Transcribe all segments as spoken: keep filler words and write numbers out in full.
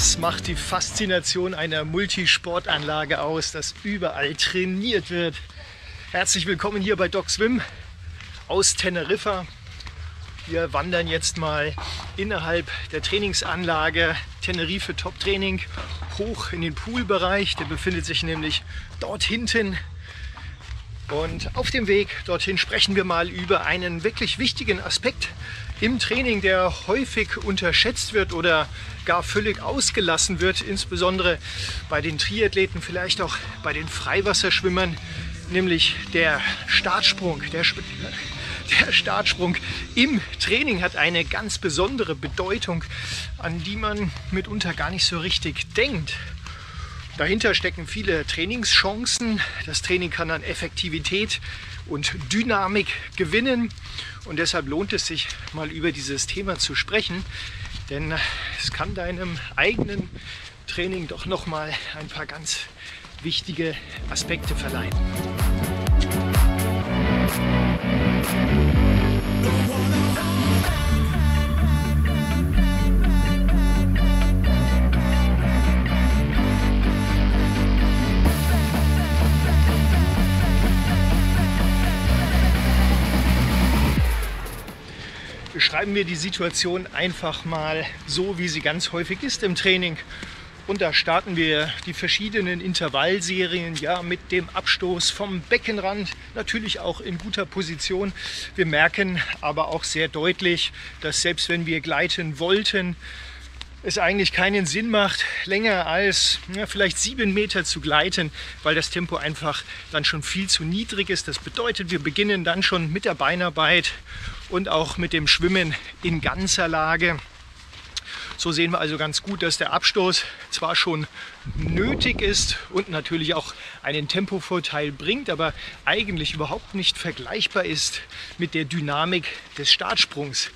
Das macht die Faszination einer Multisportanlage aus, dass überall trainiert wird. Herzlich willkommen hier bei Doc Swim aus Teneriffa. Wir wandern jetzt mal innerhalb der Trainingsanlage Tenerife Top Training hoch in den Poolbereich. Der befindet sich nämlich dort hinten. Und auf dem Weg dorthin sprechen wir mal über einen wirklich wichtigen Aspekt im Training, der häufig unterschätzt wird oder gar völlig ausgelassen wird, insbesondere bei den Triathleten, vielleicht auch bei den Freiwasserschwimmern, nämlich der Startsprung. Der, der Startsprung im Training hat eine ganz besondere Bedeutung, an die man mitunter gar nicht so richtig denkt. Dahinter stecken viele Trainingschancen. Das Training kann an Effektivität und Dynamik gewinnen. Und deshalb lohnt es sich, mal über dieses Thema zu sprechen. Denn es kann deinem eigenen Training doch nochmal ein paar ganz wichtige Aspekte verleihen. Beschreiben wir die Situation einfach mal so, wie sie ganz häufig ist im Training. Und da starten wir die verschiedenen Intervallserien ja mit dem Abstoß vom Beckenrand, natürlich auch in guter Position. Wir merken aber auch sehr deutlich, dass selbst wenn wir gleiten wollten, es eigentlich keinen Sinn macht, länger als ja, vielleicht sieben Meter zu gleiten, weil das Tempo einfach dann schon viel zu niedrig ist. Das bedeutet, wir beginnen dann schon mit der Beinarbeit und auch mit dem Schwimmen in ganzer Lage. So sehen wir also ganz gut, dass der Abstoß zwar schon nötig ist und natürlich auch einen Tempovorteil bringt, aber eigentlich überhaupt nicht vergleichbar ist mit der Dynamik des Startsprungs.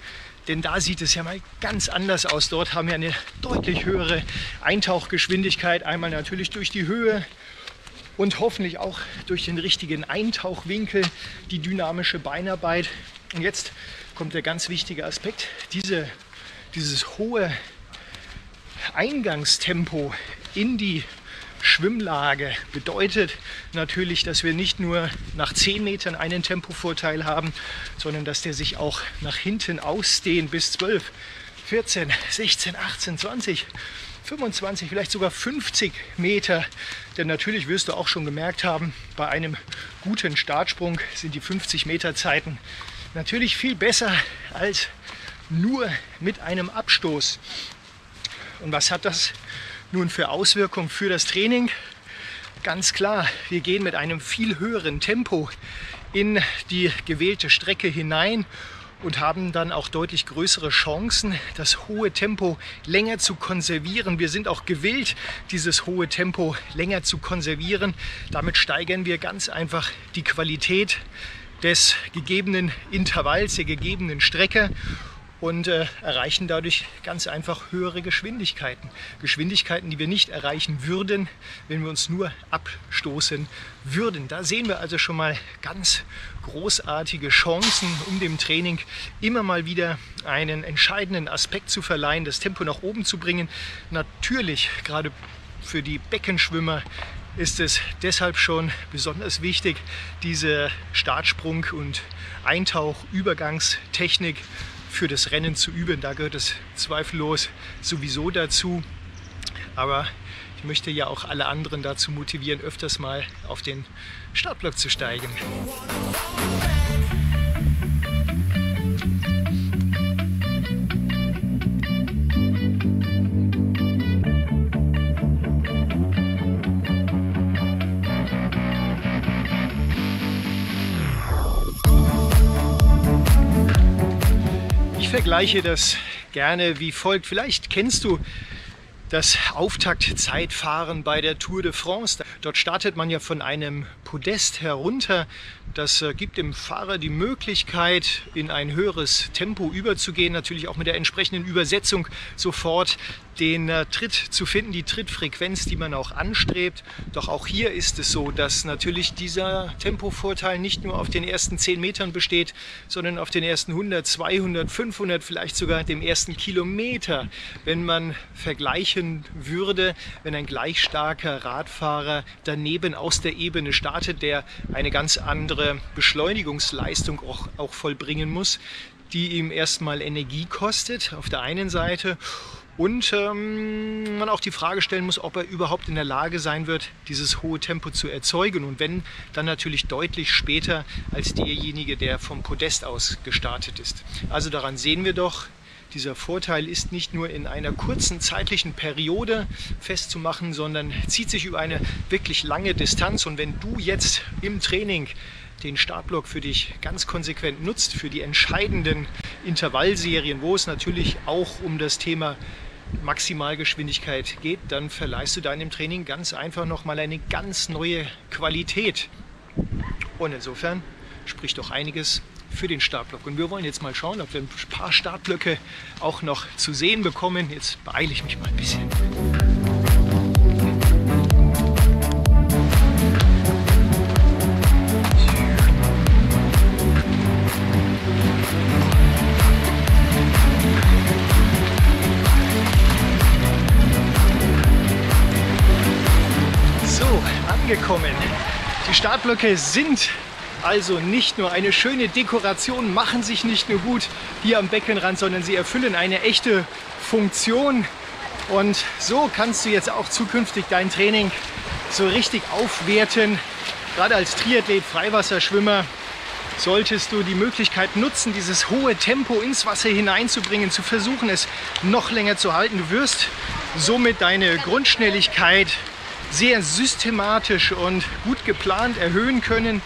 Denn da sieht es ja mal ganz anders aus. Dort haben wir eine deutlich höhere Eintauchgeschwindigkeit. Einmal natürlich durch die Höhe und hoffentlich auch durch den richtigen Eintauchwinkel, die dynamische Beinarbeit. Und jetzt kommt der ganz wichtige Aspekt. Diese, dieses hohe Eingangstempo in die Schwimmlage bedeutet natürlich, dass wir nicht nur nach zehn Metern einen Tempovorteil haben, sondern dass der sich auch nach hinten ausdehnt bis zwölf, vierzehn, sechzehn, achtzehn, zwanzig, fünfundzwanzig, vielleicht sogar fünfzig Meter. Denn natürlich wirst du auch schon gemerkt haben, bei einem guten Startsprung sind die fünfzig Meter Zeiten natürlich viel besser als nur mit einem Abstoß. Und was hat das nun für Auswirkungen für das Training? Ganz klar, wir gehen mit einem viel höheren Tempo in die gewählte Strecke hinein und haben dann auch deutlich größere Chancen, das hohe Tempo länger zu konservieren. Wir sind auch gewillt, dieses hohe Tempo länger zu konservieren. Damit steigern wir ganz einfach die Qualität des gegebenen Intervalls, der gegebenen Strecke. Und äh, erreichen dadurch ganz einfach höhere Geschwindigkeiten. Geschwindigkeiten, die wir nicht erreichen würden, wenn wir uns nur abstoßen würden. Da sehen wir also schon mal ganz großartige Chancen, um dem Training immer mal wieder einen entscheidenden Aspekt zu verleihen, das Tempo nach oben zu bringen. Natürlich, gerade für die Beckenschwimmer, ist es deshalb schon besonders wichtig, diese Startsprung- und Eintauchübergangstechnik für das Rennen zu üben. Da gehört es zweifellos sowieso dazu. Aber ich möchte ja auch alle anderen dazu motivieren, öfters mal auf den Startblock zu steigen. Ich vergleiche das gerne wie folgt. Vielleicht kennst du das Auftaktzeitfahren bei der Tour de France. Dort startet man ja von einem Podest herunter. Das gibt dem Fahrer die Möglichkeit, in ein höheres Tempo überzugehen, natürlich auch mit der entsprechenden Übersetzung sofort den äh, Tritt zu finden, die Trittfrequenz, die man auch anstrebt. Doch auch hier ist es so, dass natürlich dieser Tempovorteil nicht nur auf den ersten zehn Metern besteht, sondern auf den ersten hundert, zweihundert, fünfhundert, vielleicht sogar dem ersten Kilometer. Wenn man vergleichen würde, wenn ein gleich starker Radfahrer daneben aus der Ebene startet, der eine ganz andere Beschleunigungsleistung auch, auch vollbringen muss, die ihm erstmal Energie kostet auf der einen Seite und ähm, man auch die Frage stellen muss, ob er überhaupt in der Lage sein wird, dieses hohe Tempo zu erzeugen und wenn, dann natürlich deutlich später als derjenige, der vom Podest aus gestartet ist. Also daran sehen wir doch, dieser Vorteil ist nicht nur in einer kurzen zeitlichen Periode festzumachen, sondern zieht sich über eine wirklich lange Distanz und wenn du jetzt im Training den Startblock für dich ganz konsequent nutzt, für die entscheidenden Intervallserien, wo es natürlich auch um das Thema Maximalgeschwindigkeit geht, dann verleihst du deinem Training ganz einfach nochmal eine ganz neue Qualität. Und insofern spricht doch einiges für den Startblock. Und wir wollen jetzt mal schauen, ob wir ein paar Startblöcke auch noch zu sehen bekommen. Jetzt beeile ich mich mal ein bisschen. Angekommen. Die Startblöcke sind also nicht nur eine schöne Dekoration, machen sich nicht nur gut hier am Beckenrand, sondern sie erfüllen eine echte Funktion. Und so kannst du jetzt auch zukünftig dein Training so richtig aufwerten. Gerade als Triathlet, Freiwasserschwimmer solltest du die Möglichkeit nutzen, dieses hohe Tempo ins Wasser hineinzubringen, zu versuchen, es noch länger zu halten. Du wirst somit deine Grundschnelligkeit sehr systematisch und gut geplant erhöhen können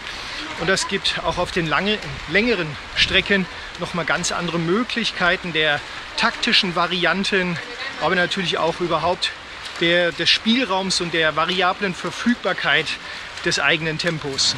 und das gibt auch auf den lange, längeren Strecken nochmal ganz andere Möglichkeiten der taktischen Varianten, aber natürlich auch überhaupt der, des Spielraums und der variablen Verfügbarkeit des eigenen Tempos.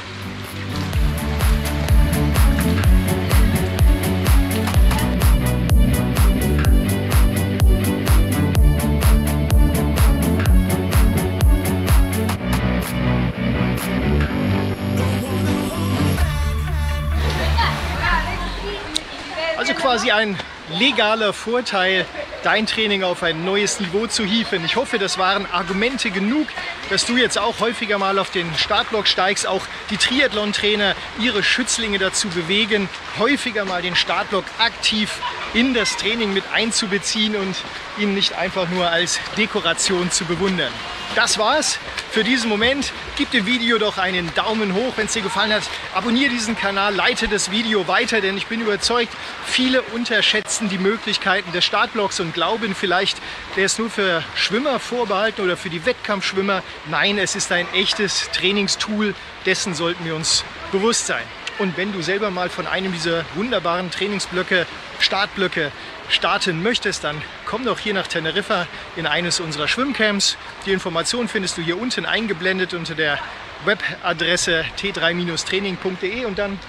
Quasi ein legaler Vorteil, dein Training auf ein neues Niveau zu hieven. Ich hoffe, das waren Argumente genug, dass du jetzt auch häufiger mal auf den Startblock steigst, auch die Triathlon-Trainer ihre Schützlinge dazu bewegen, häufiger mal den Startblock aktiv in das Training mit einzubeziehen und ihn nicht einfach nur als Dekoration zu bewundern. Das war's für diesen Moment. Gib dem Video doch einen Daumen hoch, wenn es dir gefallen hat. Abonniere diesen Kanal, leite das Video weiter, denn ich bin überzeugt, viele unterschätzen die Möglichkeiten des Startblocks und glauben vielleicht, der ist nur für Schwimmer vorbehalten oder für die Wettkampfschwimmer. Nein, es ist ein echtes Trainingstool, dessen sollten wir uns bewusst sein. Und wenn du selber mal von einem dieser wunderbaren Trainingsblöcke, Startblöcke, starten möchtest, dann komm doch hier nach Teneriffa in eines unserer Schwimmcamps. Die Informationen findest du hier unten eingeblendet unter der Webadresse t drei Strich training punkt de und dann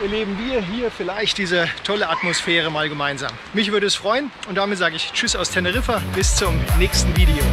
erleben wir hier vielleicht diese tolle Atmosphäre mal gemeinsam. Mich würde es freuen und damit sage ich Tschüss aus Teneriffa, bis zum nächsten Video.